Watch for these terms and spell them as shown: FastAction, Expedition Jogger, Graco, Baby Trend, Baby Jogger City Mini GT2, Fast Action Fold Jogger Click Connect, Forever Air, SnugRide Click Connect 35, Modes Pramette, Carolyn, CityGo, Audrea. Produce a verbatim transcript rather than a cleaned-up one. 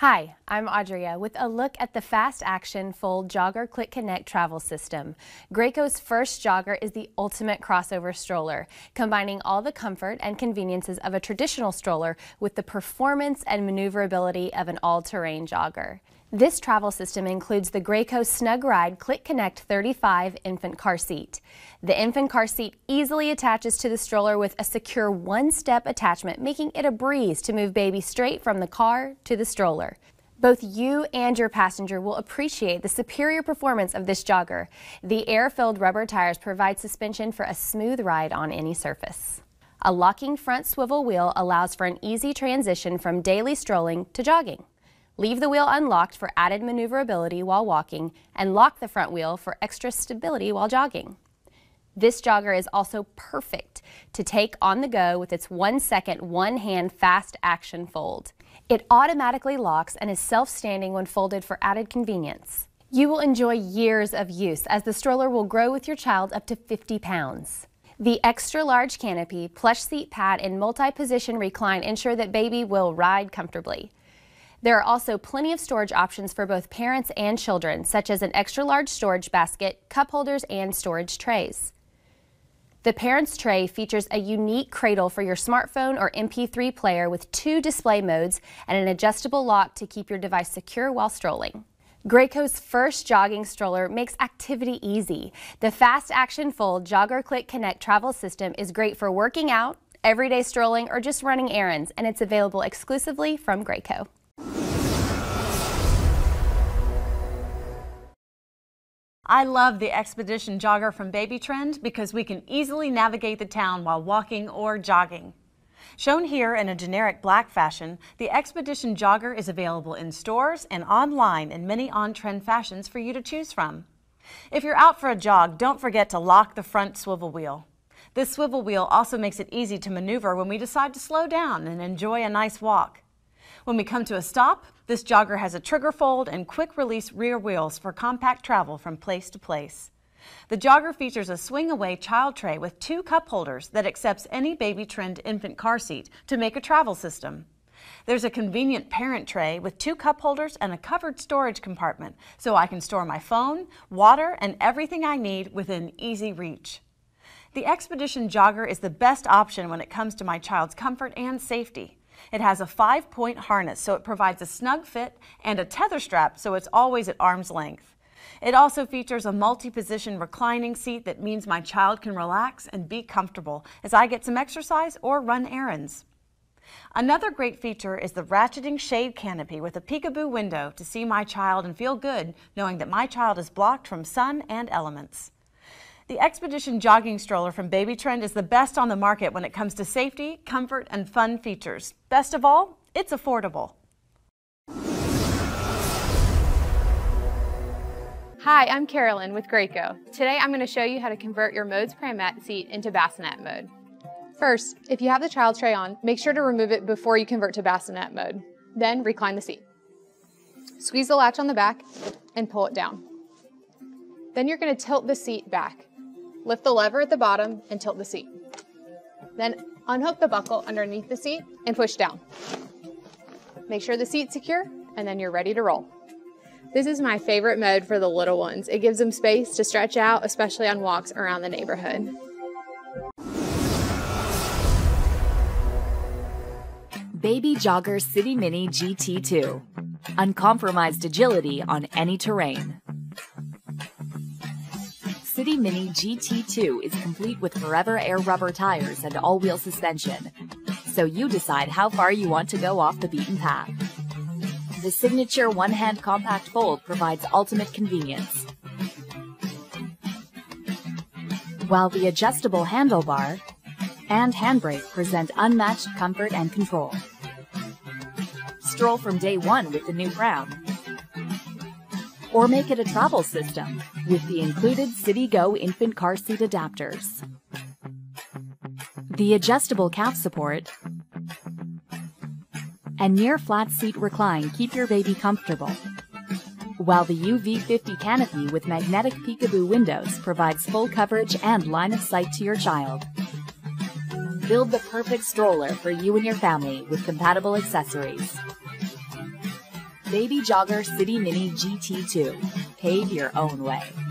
Hi, I'm Audrea with a look at the Fast Action Fold Jogger Click Connect travel system. Graco's first jogger is the ultimate crossover stroller, combining all the comfort and conveniences of a traditional stroller with the performance and maneuverability of an all-terrain jogger. This travel system includes the Graco SnugRide Click Connect thirty-five infant car seat. The infant car seat easily attaches to the stroller with a secure one-step attachment, making it a breeze to move baby straight from the car to the stroller. Both you and your passenger will appreciate the superior performance of this jogger. The air-filled rubber tires provide suspension for a smooth ride on any surface. A locking front swivel wheel allows for an easy transition from daily strolling to jogging. Leave the wheel unlocked for added maneuverability while walking, and lock the front wheel for extra stability while jogging. This jogger is also perfect to take on the go with its one second, one hand fast action fold. It automatically locks and is self-standing when folded for added convenience. You will enjoy years of use as the stroller will grow with your child up to fifty pounds. The extra large canopy, plush seat pad, and multi-position recline ensure that baby will ride comfortably. There are also plenty of storage options for both parents and children, such as an extra-large storage basket, cup holders, and storage trays. The parents' tray features a unique cradle for your smartphone or M P three player with two display modes and an adjustable lock to keep your device secure while strolling. Graco's first jogging stroller makes activity easy. The Fast Action Fold Jogger Click Connect travel system is great for working out, everyday strolling, or just running errands, and it's available exclusively from Graco. I love the Expedition Jogger from Baby Trend because we can easily navigate the town while walking or jogging. Shown here in a generic black fashion, the Expedition Jogger is available in stores and online in many on-trend fashions for you to choose from. If you're out for a jog, don't forget to lock the front swivel wheel. This swivel wheel also makes it easy to maneuver when we decide to slow down and enjoy a nice walk. When we come to a stop, this jogger has a trigger fold and quick-release rear wheels for compact travel from place to place. The jogger features a swing-away child tray with two cup holders that accepts any Baby Trend infant car seat to make a travel system. There's a convenient parent tray with two cup holders and a covered storage compartment, so I can store my phone, water, and everything I need within easy reach. The Expedition Jogger is the best option when it comes to my child's comfort and safety. It has a five-point harness, so it provides a snug fit, and a tether strap, so it's always at arm's length. It also features a multi-position reclining seat that means my child can relax and be comfortable as I get some exercise or run errands. Another great feature is the ratcheting shade canopy with a peekaboo window to see my child and feel good knowing that my child is blocked from sun and elements. The Expedition Jogging Stroller from Baby Trend is the best on the market when it comes to safety, comfort, and fun features. Best of all, it's affordable. Hi, I'm Carolyn with Graco. Today I'm going to show you how to convert your Modes Pramette seat into bassinet mode. First, if you have the child tray on, make sure to remove it before you convert to bassinet mode. Then recline the seat. Squeeze the latch on the back and pull it down. Then you're going to tilt the seat back. Lift the lever at the bottom and tilt the seat. Then unhook the buckle underneath the seat and push down. Make sure the seat's secure and then you're ready to roll. This is my favorite mode for the little ones. It gives them space to stretch out, especially on walks around the neighborhood. Baby Jogger City Mini G T two. Uncompromised agility on any terrain. City Mini G T two is complete with Forever Air rubber tires and all-wheel suspension, so you decide how far you want to go off the beaten path. The signature one-hand compact fold provides ultimate convenience, while the adjustable handlebar and handbrake present unmatched comfort and control. Stroll from day one with the new pram, or make it a travel system with the included CityGo infant car seat adapters, the adjustable calf support, and near-flat seat recline keep your baby comfortable, while the U V fifty canopy with magnetic peekaboo windows provides full coverage and line of sight to your child. Build the perfect stroller for you and your family with compatible accessories. Baby Jogger City Mini G T two. Pave your own way.